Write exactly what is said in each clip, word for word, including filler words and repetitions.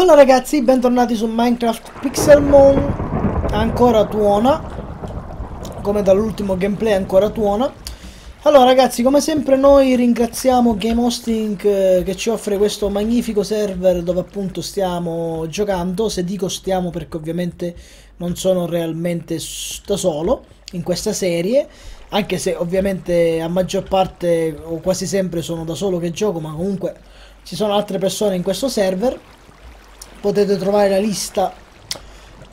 Hola ragazzi, bentornati su Minecraft Pixelmon. Ancora tuona, come dall'ultimo gameplay ancora tuona. Allora ragazzi, come sempre noi ringraziamo Gamehosting eh, che ci offre questo magnifico server dove appunto stiamo giocando. Se dico stiamo perché ovviamente non sono realmente da solo in questa serie, anche se ovviamente a maggior parte o quasi sempre sono da solo che gioco, ma comunque ci sono altre persone in questo server. Potete trovare la lista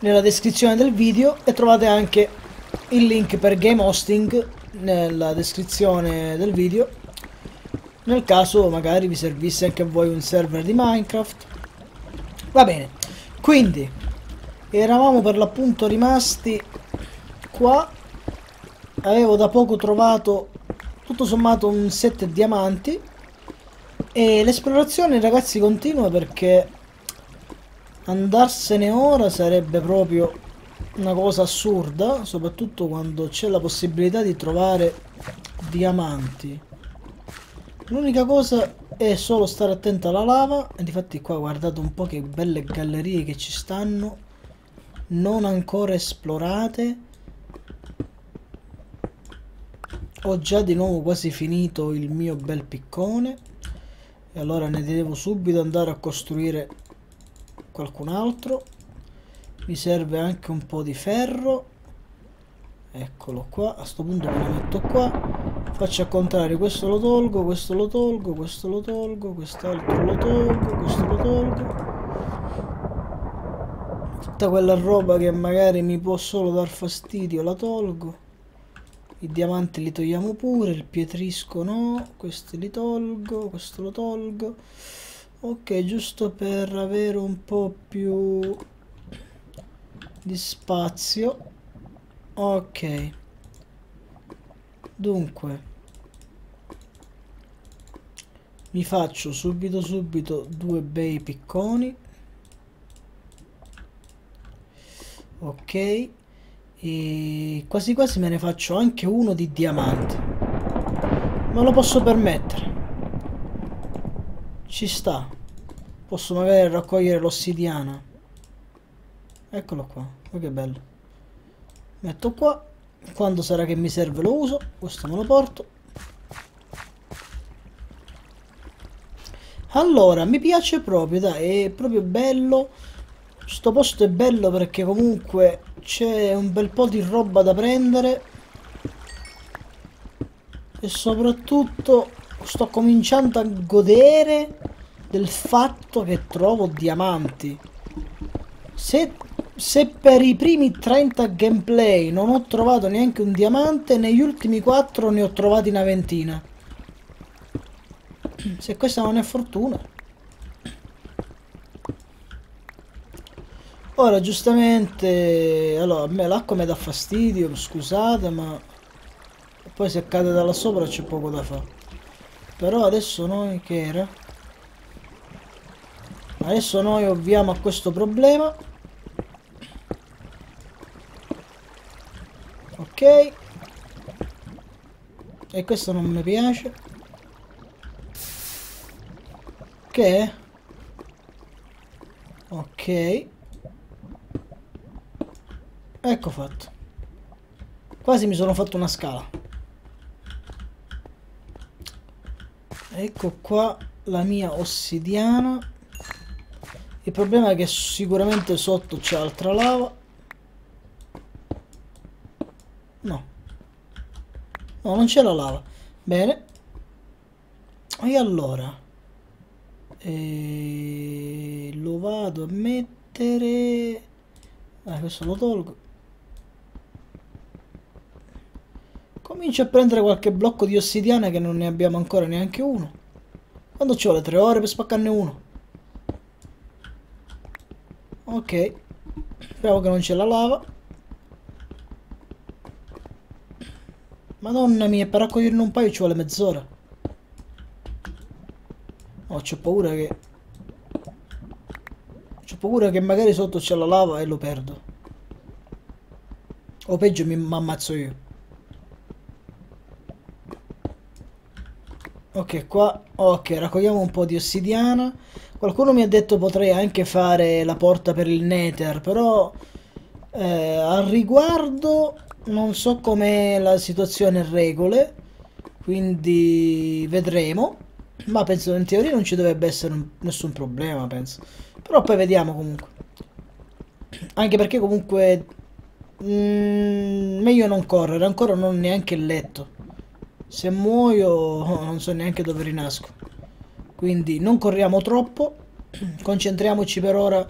nella descrizione del video e trovate anche il link per Gamehosting nella descrizione del video, nel caso magari vi servisse anche a voi un server di Minecraft. Va bene, quindi eravamo per l'appunto rimasti qua. Avevo da poco trovato tutto sommato un set diamanti e l'esplorazione ragazzi continua, perché andarsene ora sarebbe proprio una cosa assurda, soprattutto quando c'è la possibilità di trovare diamanti. L'unica cosa è solo stare attento alla lava, e difatti qua guardate un po' che belle gallerie che ci stanno, non ancora esplorate. Ho già di nuovo quasi finito il mio bel piccone e allora ne devo subito andare a costruire qualcun altro. Mi serve anche un po' di ferro, eccolo qua. A sto punto me lo metto qua, faccio al contrario, questo lo tolgo, questo lo tolgo, questo lo tolgo, quest'altro lo tolgo, questo lo tolgo, tutta quella roba che magari mi può solo dar fastidio la tolgo, i diamanti li togliamo pure, il pietrisco no, questi li tolgo, questo lo tolgo. Ok, giusto per avere un po' più di spazio. Ok, dunque mi faccio subito subito due bei picconi. Ok, e quasi quasi me ne faccio anche uno di diamanti, me lo posso permettere, ci sta. Posso magari raccogliere l'ossidiana, eccolo qua, oh che bello. Metto qua, quando sarà che mi serve lo uso, questo me lo porto. Allora mi piace proprio, dai, è proprio bello, sto posto è bello perché comunque c'è un bel po' di roba da prendere e soprattutto sto cominciando a godere del fatto che trovo diamanti. Se, se per i primi trenta gameplay non ho trovato neanche un diamante, negli ultimi quattro ne ho trovati una ventina. Se questa non è fortuna. Ora giustamente, allora a me l'acqua mi dà fastidio, scusate, ma poi se cade da là sopra c'è poco da fare. Però adesso noi che era? Adesso noi ovviamo a questo problema. Ok. E questo non mi piace. Che è? Ok. Ecco fatto. Quasi mi sono fatto una scala. Ecco qua la mia ossidiana. Il problema è che sicuramente sotto c'è altra lava. No, no, non c'è la lava. Bene. E allora e... lo vado a mettere. Ah, questo lo tolgo. Comincio a prendere qualche blocco di ossidiana, che non ne abbiamo ancora neanche uno. Quando ci vuole tre ore per spaccarne uno. Ok, speriamo che non c'è la lava. Madonna mia, per raccoglierne un paio ci vuole mezz'ora. Oh, c'ho paura che C'ho paura che magari sotto c'è la lava e lo perdo. O peggio mi ammazzo io. Ok, qua, ok, raccogliamo un po' di ossidiana. Qualcuno mi ha detto potrei anche fare la porta per il nether, però eh, al riguardo non so com'è la situazione in regole, quindi vedremo, ma penso in teoria non ci dovrebbe essere un, nessun problema, penso. Però poi vediamo comunque, anche perché comunque mh, meglio non correre, ancora non ho neanche il letto. Se muoio oh, non so neanche dove rinasco, quindi non corriamo troppo, concentriamoci per ora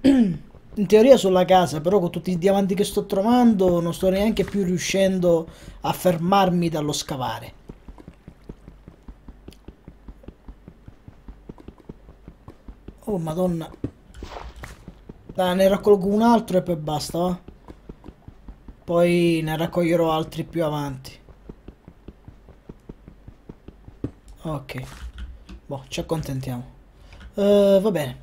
in teoria sulla casa, però con tutti i diamanti che sto trovando non sto neanche più riuscendo a fermarmi dallo scavare. Oh madonna, dai, ne raccolgo un altro e poi basta, va? Poi ne raccoglierò altri più avanti. Ok, boh, ci accontentiamo. Uh, va bene.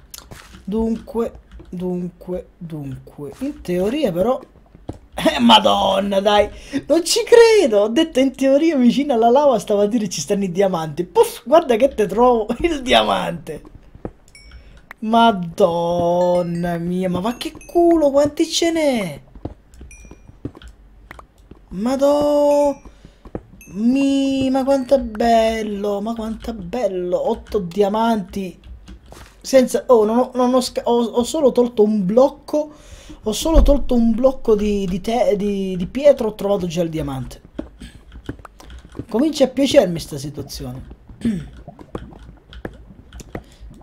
Dunque, dunque, dunque. In teoria però... Eh, madonna, dai! Non ci credo! Ho detto in teoria vicino alla lava stavo a dire ci stanno i diamanti. Puff, guarda che te trovo il diamante! Madonna mia, ma va che culo, quanti ce n'è? Madonna... Mi, ma quanto è bello, ma quanto è bello, otto diamanti, senza, oh, non ho, non ho, ho, ho solo tolto un blocco, ho solo tolto un blocco di, di, te, di, di pietra, ho trovato già il diamante, comincia a piacermi sta situazione,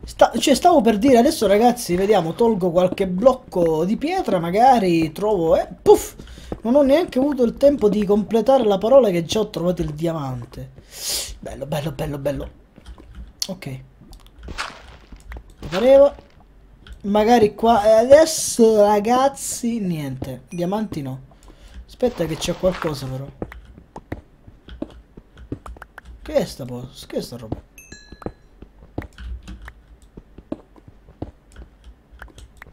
Sta, cioè stavo per dire adesso ragazzi, vediamo, tolgo qualche blocco di pietra, magari trovo, eh, puff, non ho neanche avuto il tempo di completare la parola che già ho trovato il diamante. Bello, bello, bello, bello. Ok. Pareva. Magari qua. E adesso, ragazzi, niente. Diamanti no. Aspetta che c'è qualcosa però. Che è sta cosa? Che è sta roba?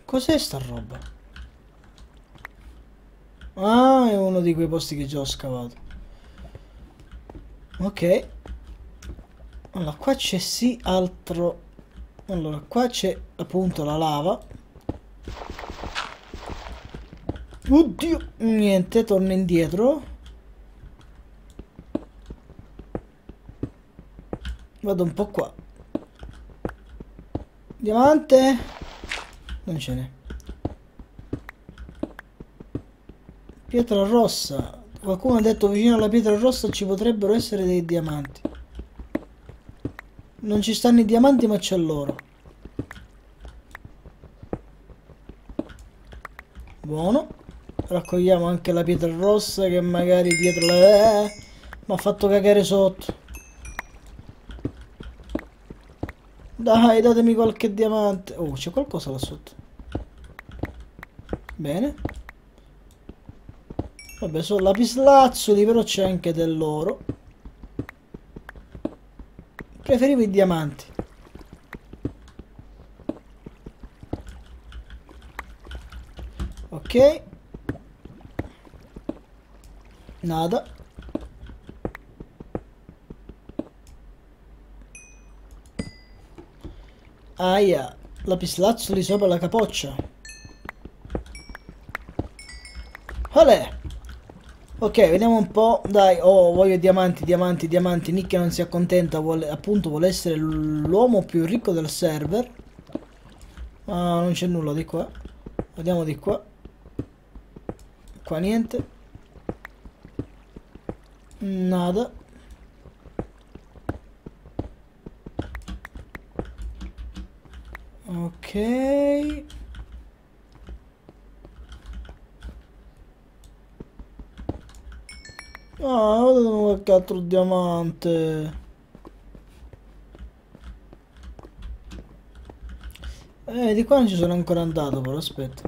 Cos'è sta roba? Ah, è uno di quei posti che già ho scavato. Ok. Allora, qua c'è sì altro... Allora, qua c'è appunto la lava. Oddio! Niente, torno indietro. Vado un po' qua. Diamante? Non ce n'è. Pietra rossa, qualcuno ha detto vicino alla pietra rossa ci potrebbero essere dei diamanti. Non ci stanno i diamanti ma c'è l'oro. Buono. Raccogliamo anche la pietra rossa che magari dietro la... Eh, mi ha fatto cagare sotto. Dai, datemi qualche diamante. Oh, c'è qualcosa là sotto. Bene. Vabbè, sono lapislazzuli, però c'è anche dell'oro. Preferivo i diamanti. Ok. Nada. Aia, lapislazzuli sopra la capoccia. Olè. Ok, vediamo un po', dai, oh, voglio diamanti, diamanti, diamanti, Nick non si accontenta, vuole, appunto vuole essere l'uomo più ricco del server. Ma ah, non c'è nulla di qua, vediamo di qua, qua niente, nada. Ok... Ah, vediamo qualche altro diamante. Eh, di qua non ci sono ancora andato, però aspetta.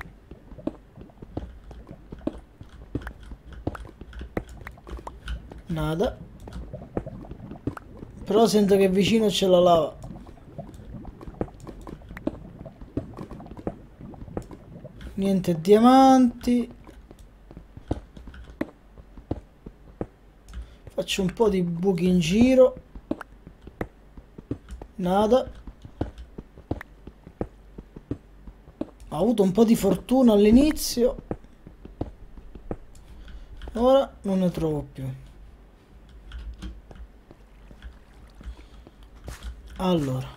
Nada. Però sento che vicino c'è la lava. Niente diamanti. Faccio un po' di buchi in giro. Nada. Ho avuto un po' di fortuna all'inizio. Ora non ne trovo più. Allora,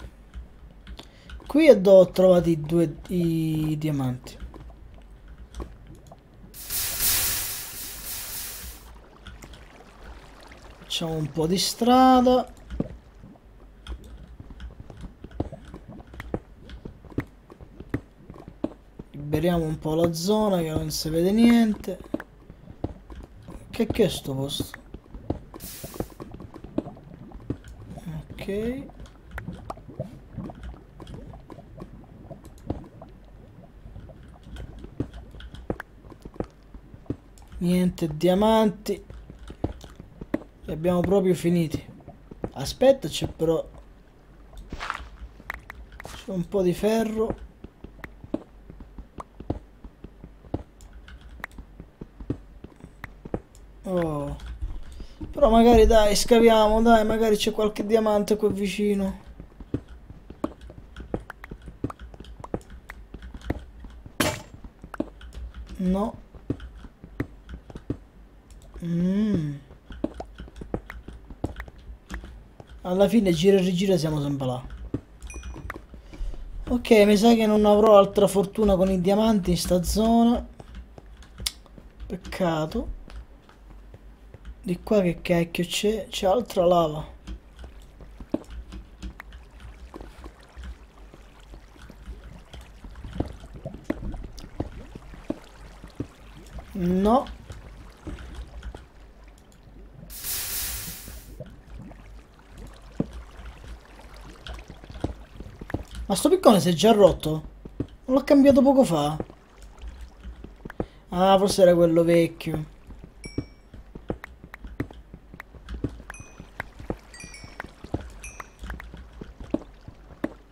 qui ho trovato i due i diamanti. Facciamo un po' di strada. Liberiamo un po' la zona che non si vede niente. Che che è sto posto? Ok. Niente diamanti. Li abbiamo proprio finiti. Aspetta, c'è però, c'è un po' di ferro. Oh, però magari dai, scaviamo, dai, magari c'è qualche diamante qua vicino. No. Mmm. Alla fine gira e rigira siamo sempre là. Ok, mi sa che non avrò altra fortuna con i diamanti in sta zona. Peccato. Di qua che cacchio c'è? C'è altra lava. No. Ma sto piccone si è già rotto? Non l'ho cambiato poco fa? Ah, forse era quello vecchio.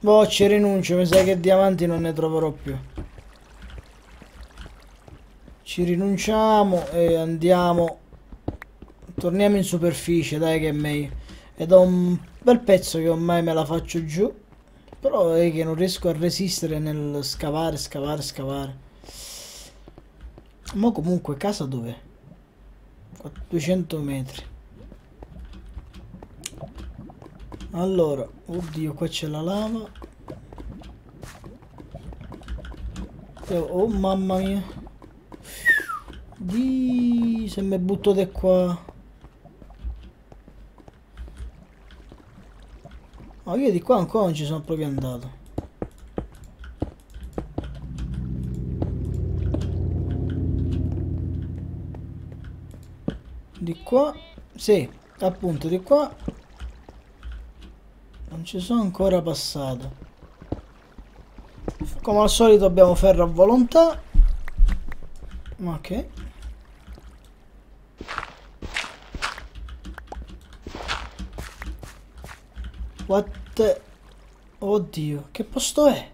Boh, ci rinuncio, mi sa che diamanti non ne troverò più. Ci rinunciamo e andiamo. Torniamo in superficie, dai, che è meglio. È da un bel pezzo che ormai me la faccio giù. Però è che non riesco a resistere nel scavare, scavare, scavare. Ma comunque casa dov'è? duecento metri. Allora, oddio, qua c'è la lava. Oh mamma mia. Di, se mi butto da qua. Oh, io di qua ancora non ci sono proprio andato. Di qua, sì, appunto di qua non ci sono ancora passato. Come al solito abbiamo ferro a volontà. Ok. What the... Oddio, che posto è?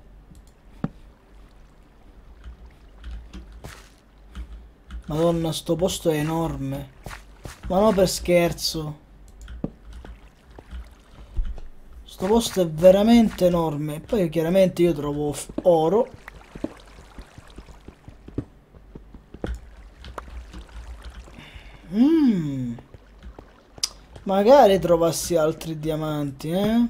Madonna, sto posto è enorme. Ma no, per scherzo. Sto posto è veramente enorme. Poi chiaramente io trovo oro. Mmm. Magari trovassi altri diamanti, eh?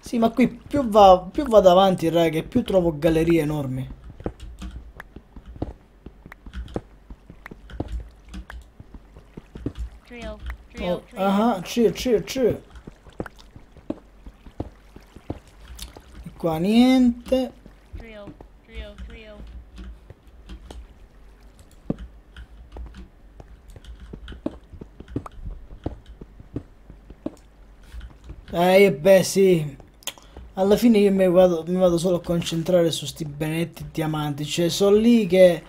Sì, ma qui più va, più vado avanti, raga, e più trovo gallerie enormi. Drill, drill, oh, drill. Ah, ci, ci, ci. Qua niente. Drill, drill, drill. Eh beh sì, alla fine io mi vado, mi vado solo a concentrare su sti benedetti diamanti, cioè sono lì che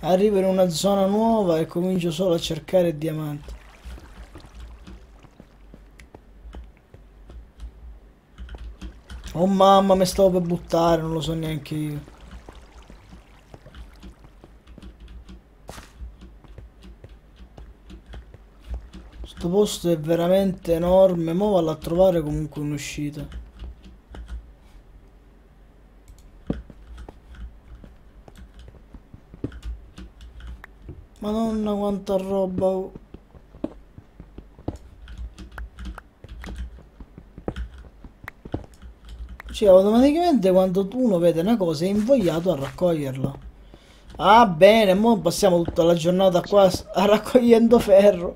arrivo in una zona nuova e comincio solo a cercare diamanti. Oh mamma, mi stavo per buttare, non lo so neanche io. Sto posto è veramente enorme. Mo vado a trovare comunque un'uscita. Madonna quanta roba, oh. Cioè automaticamente quando uno vede una cosa è invogliato a raccoglierla. Ah bene, mo passiamo tutta la giornata qua a raccogliendo ferro.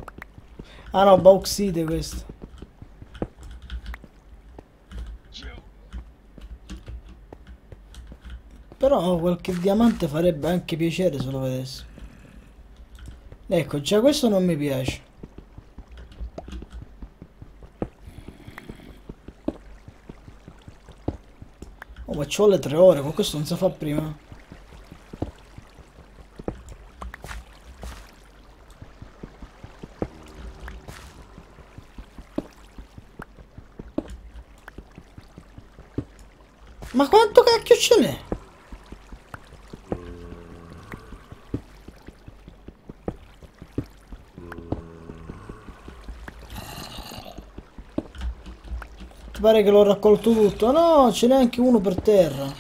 Ah no, bauxite questo. Però qualche diamante farebbe anche piacere se lo vedessi. Ecco, già questo non mi piace. Oh, ma ci vuole tre ore, con questo non si fa prima. Ma quanto cacchio ce n'è? Ti pare che l'ho raccolto tutto? No, ce n'è anche uno per terra.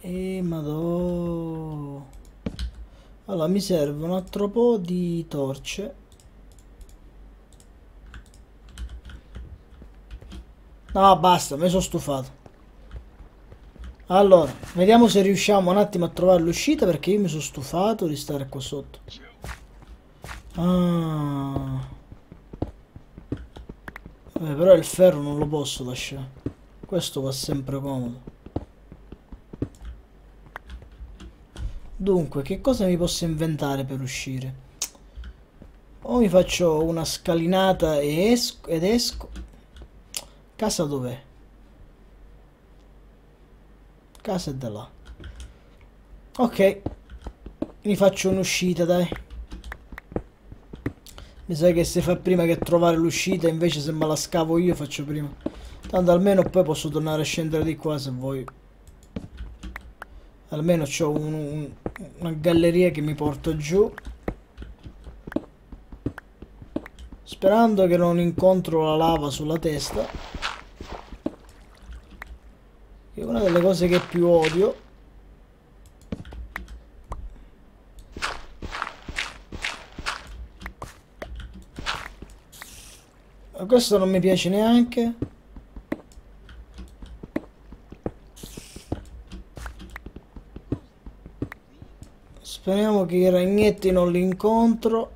E madò. Allora mi serve un altro po' di torce. No, basta, mi sono stufato. Allora, vediamo se riusciamo un attimo a trovare l'uscita, perché io mi sono stufato di stare qua sotto. Ah. Vabbè, però il ferro non lo posso lasciare. Questo va sempre comodo. Dunque, che cosa mi posso inventare per uscire? O mi faccio una scalinata e esco, ed esco. Casa dov'è? Casa è da là. Ok. Mi faccio un'uscita, dai. Mi sa che se fa prima che trovare l'uscita, invece se me la scavo io faccio prima. Tanto almeno poi posso tornare a scendere di qua se voglio. Almeno c'ho un, un, una galleria che mi porta giù. Sperando che non incontro la lava sulla testa. È una delle cose che più odio. Ma questo non mi piace neanche. Speriamo che i ragnetti non li incontro.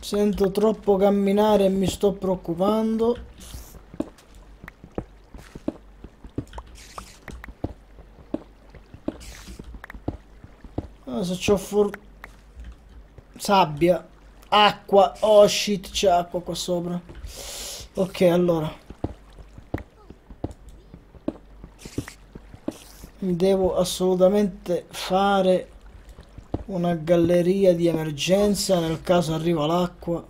Sento troppo camminare e mi sto preoccupando. Ah, se c'ho for... sabbia, acqua, oh shit, c'è acqua qua sopra. Ok, allora. Mi devo assolutamente fare... una galleria di emergenza nel caso arriva l'acqua,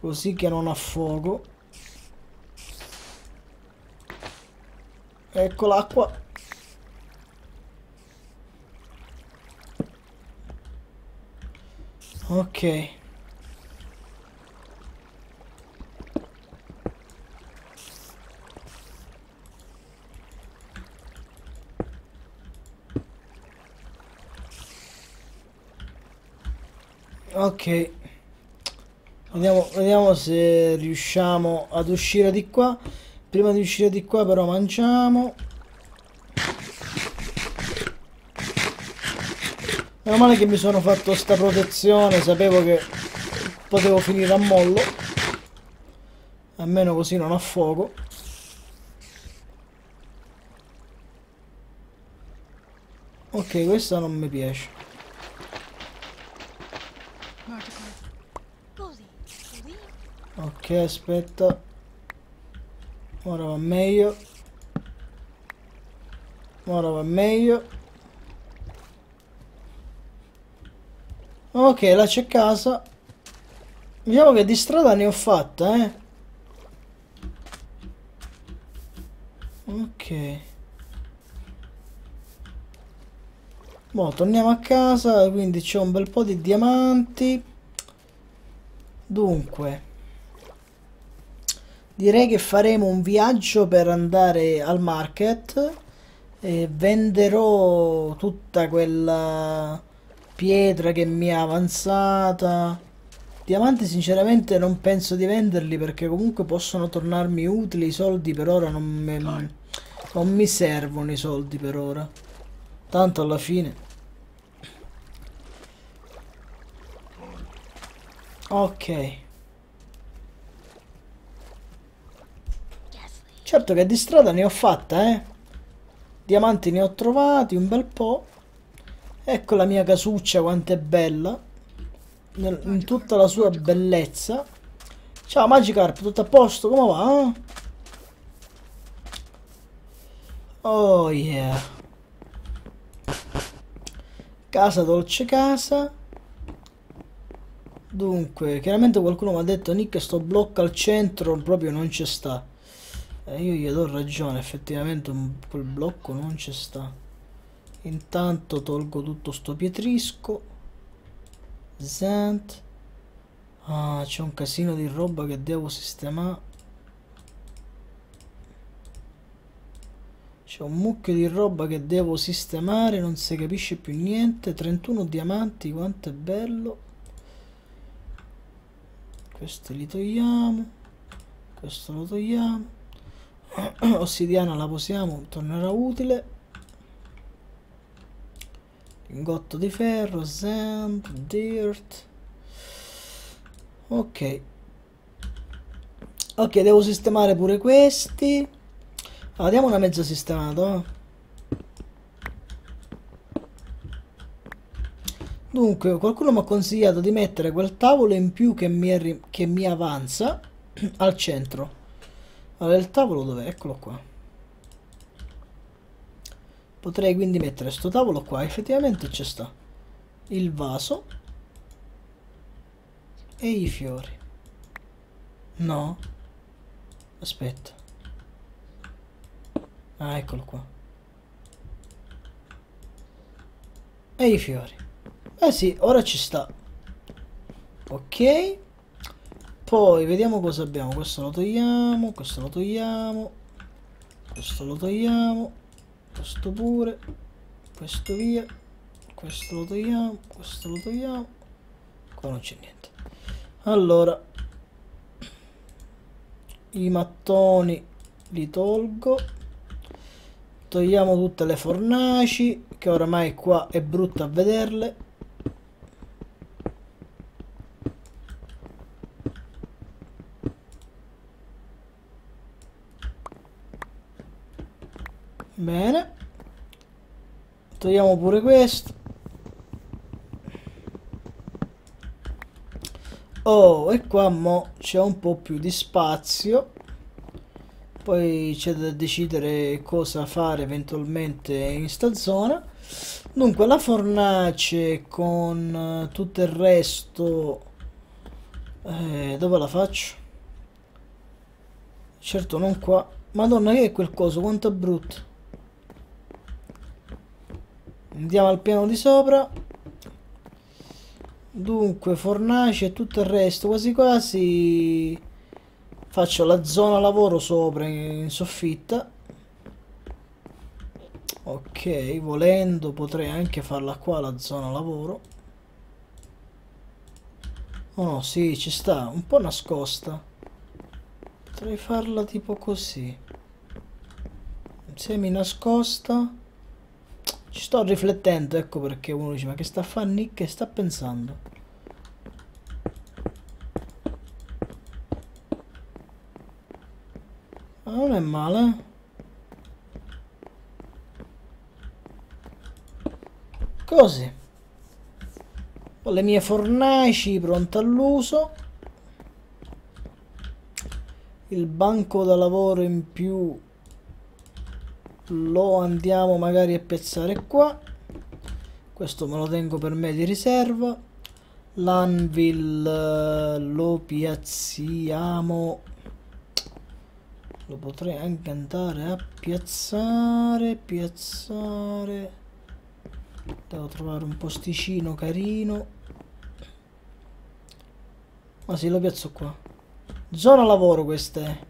così che non affogo. Ecco l'acqua. Ok. Ok, vediamo, vediamo se riusciamo ad uscire di qua. Prima di uscire di qua però mangiamo. Meno male che mi sono fatto sta protezione, sapevo che potevo finire a mollo. Almeno così non affogo. Ok, questa non mi piace. Ok, aspetta. Ora va meglio. Ora va meglio. Ok, là c'è casa. Diciamo che di strada ne ho fatta, eh. Ok. Boh, torniamo a casa, quindi c'è un bel po' di diamanti. Dunque, direi che faremo un viaggio per andare al market e venderò tutta quella pietra che mi è avanzata. Diamanti sinceramente non penso di venderli, perché comunque possono tornarmi utili. I soldi per ora non mi, non mi servono i soldi per ora. Tanto alla fine. Ok. Certo che di strada ne ho fatta, eh. Diamanti ne ho trovati un bel po'. Ecco la mia casuccia quanto è bella. Nel, in tutta la sua bellezza. Ciao Magikarp, tutto a posto? Come va? Oh yeah. Casa, dolce casa. Dunque, chiaramente qualcuno mi ha detto: Nick, sto blocco al centro proprio non ci sta. Eh, io gli do ragione, effettivamente un, quel blocco non ci sta. Intanto tolgo tutto sto pietrisco. Zent. Ah, c'è un casino di roba che devo sistemare. C'è un mucchio di roba che devo sistemare, non si capisce più niente. trentuno diamanti, quanto è bello. Questo li togliamo, questo lo togliamo, ossidiana la posiamo, tornerà utile, lingotto di ferro, sand, dirt, ok, ok, devo sistemare pure questi, allora diamo una mezza sistemata, eh. Dunque, qualcuno mi ha consigliato di mettere quel tavolo in più che mi, che mi avanza al centro. Allora, il tavolo dov'è? Eccolo qua. Potrei quindi mettere sto tavolo qua, effettivamente c'è sta. Il vaso. E i fiori. No. Aspetta. Ah, eccolo qua. E i fiori. Eh sì, ora ci sta. Ok. Poi vediamo cosa abbiamo. Questo lo togliamo, questo lo togliamo, questo lo togliamo, questo pure, questo via, questo lo togliamo, questo lo togliamo. Qua non c'è niente. Allora, i mattoni li tolgo. Togliamo tutte le fornaci, che oramai qua è brutto a vederle. Bene, togliamo pure questo. Oh, e qua mo c'è un po' più di spazio. Poi c'è da decidere cosa fare eventualmente in sta zona. Dunque, la fornace con tutto il resto, eh, dove la faccio? Certo non qua. Madonna, che è quel coso, quanto è brutto. Andiamo al piano di sopra. Dunque, fornace e tutto il resto, quasi quasi faccio la zona lavoro sopra in soffitta. Ok, volendo potrei anche farla qua la zona lavoro. Oh no, sì, ci sta, un po' nascosta. Potrei farla tipo così, semi nascosta. Ci sto riflettendo, ecco perché uno dice: ma che sta a fare Nick? Che sta pensando? Ma non è male. Così. Ho le mie fornaci pronte all'uso. Il banco da lavoro in più lo andiamo magari a piazzare qua. Questo me lo tengo per me di riserva. L'anvil lo piazziamo lo potrei anche andare a piazzare, piazzare, devo trovare un posticino carino, ma sì, lo piazzo qua, zona lavoro, queste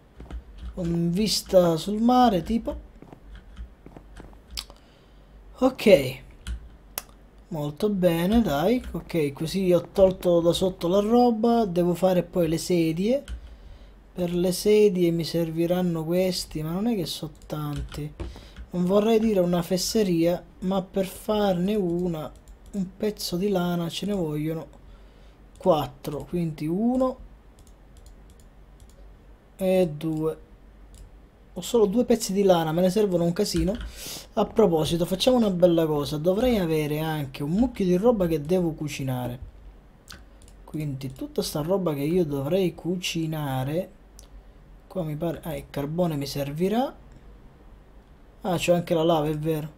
con vista sul mare tipo. Ok, molto bene, dai. Ok, così ho tolto da sotto la roba. Devo fare poi le sedie. Per le sedie mi serviranno questi, ma non è che sono tanti, non vorrei dire una fesseria, ma per farne una, un pezzo di lana, ce ne vogliono quattro, quindi uno e due. Ho solo due pezzi di lana, me ne servono un casino. A proposito, facciamo una bella cosa, dovrei avere anche un mucchio di roba che devo cucinare, quindi tutta sta roba che io dovrei cucinare qua mi pare. Ah, il carbone mi servirà. Ah, c'ho anche la lava, è vero,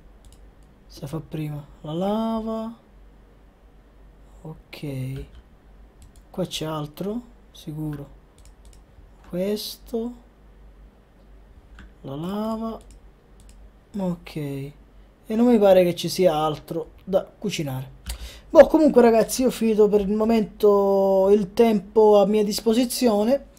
si fa prima la lava. Ok, qua c'è altro sicuro, questo, la lava. Ok, e non mi pare che ci sia altro da cucinare. Boh, comunque ragazzi, io ho finito per il momento il tempo a mia disposizione.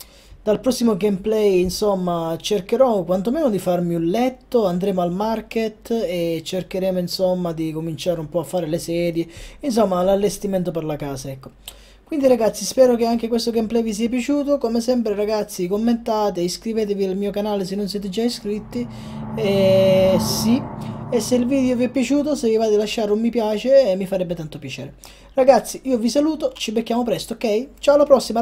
Dal prossimo gameplay, insomma, cercherò quantomeno di farmi un letto, andremo al market e cercheremo, insomma, di cominciare un po' a fare le sedie, insomma, l'allestimento per la casa, ecco. Quindi ragazzi, spero che anche questo gameplay vi sia piaciuto. Come sempre ragazzi, commentate, iscrivetevi al mio canale se non siete già iscritti. E sì... E se il video vi è piaciuto, se vi va di lasciare un mi piace, eh, mi farebbe tanto piacere. Ragazzi, io vi saluto, ci becchiamo presto, ok? Ciao, alla prossima!